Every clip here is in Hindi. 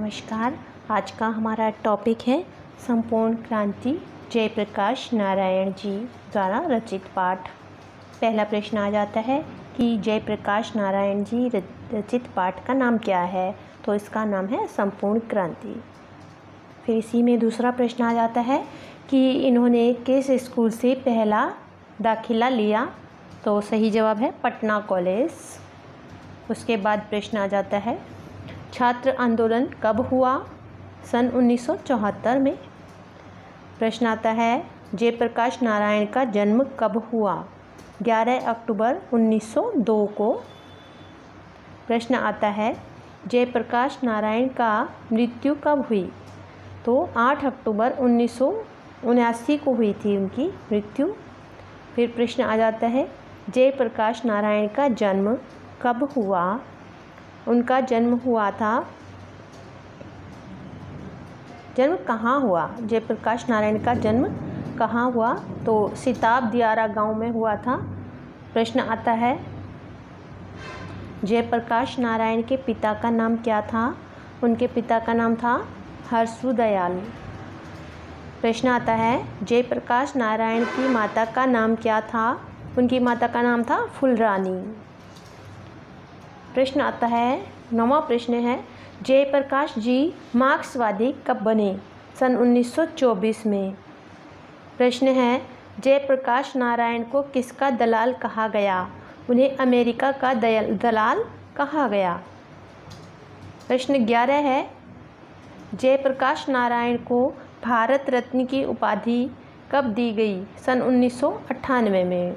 नमस्कार। आज का हमारा टॉपिक है संपूर्ण क्रांति, जयप्रकाश नारायण जी द्वारा रचित पाठ। पहला प्रश्न आ जाता है कि जयप्रकाश नारायण जी रचित पाठ का नाम क्या है, तो इसका नाम है संपूर्ण क्रांति। फिर इसी में दूसरा प्रश्न आ जाता है कि इन्होंने किस स्कूल से पहला दाखिला लिया, तो सही जवाब है पटना कॉलेज। उसके बाद प्रश्न आ जाता है छात्र आंदोलन कब हुआ, सन 1974 में। प्रश्न आता है जयप्रकाश नारायण का जन्म कब हुआ, 11 अक्टूबर 1902 को। प्रश्न आता है जयप्रकाश नारायण का मृत्यु कब हुई, तो 8 अक्टूबर 1979 को हुई थी उनकी मृत्यु। फिर प्रश्न आ जाता है जयप्रकाश नारायण का जन्म कब हुआ, उनका जन्म हुआ था, जन्म कहाँ हुआ, जयप्रकाश नारायण का जन्म कहाँ हुआ, तो सिताब दियारा गांव में हुआ था। प्रश्न आता है जयप्रकाश नारायण के पिता का नाम क्या था, उनके पिता का नाम था हर्षुदयाल। प्रश्न आता है जयप्रकाश नारायण की माता का नाम क्या था, उनकी माता का नाम था फुलरानी। प्रश्न आता है नौवां प्रश्न है जयप्रकाश जी मार्क्सवादी कब बने, सन 1924 में। प्रश्न है जयप्रकाश नारायण को किसका दलाल कहा गया, उन्हें अमेरिका का दलाल कहा गया। प्रश्न 11 है जयप्रकाश नारायण को भारत रत्न की उपाधि कब दी गई, सन 1998 में।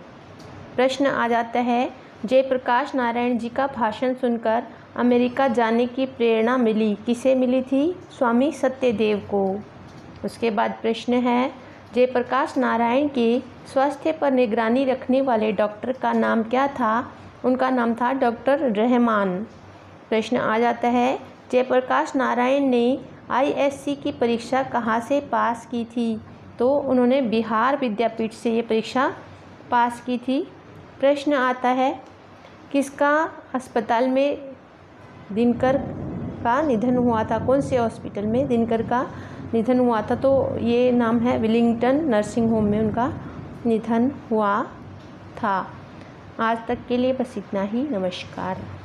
प्रश्न आ जाता है जयप्रकाश नारायण जी का भाषण सुनकर अमेरिका जाने की प्रेरणा मिली, किसे मिली थी, स्वामी सत्यदेव को। उसके बाद प्रश्न है जयप्रकाश नारायण के स्वास्थ्य पर निगरानी रखने वाले डॉक्टर का नाम क्या था, उनका नाम था डॉक्टर रहमान। प्रश्न आ जाता है जयप्रकाश नारायण ने ISC की परीक्षा कहाँ से पास की थी, तो उन्होंने बिहार विद्यापीठ से ये परीक्षा पास की थी। प्रश्न आता है किसका अस्पताल में दिनकर का निधन हुआ था, कौन से हॉस्पिटल में दिनकर का निधन हुआ था, तो ये नाम है विलिंगटन नर्सिंग होम में उनका निधन हुआ था। आज तक के लिए बस इतना ही। नमस्कार।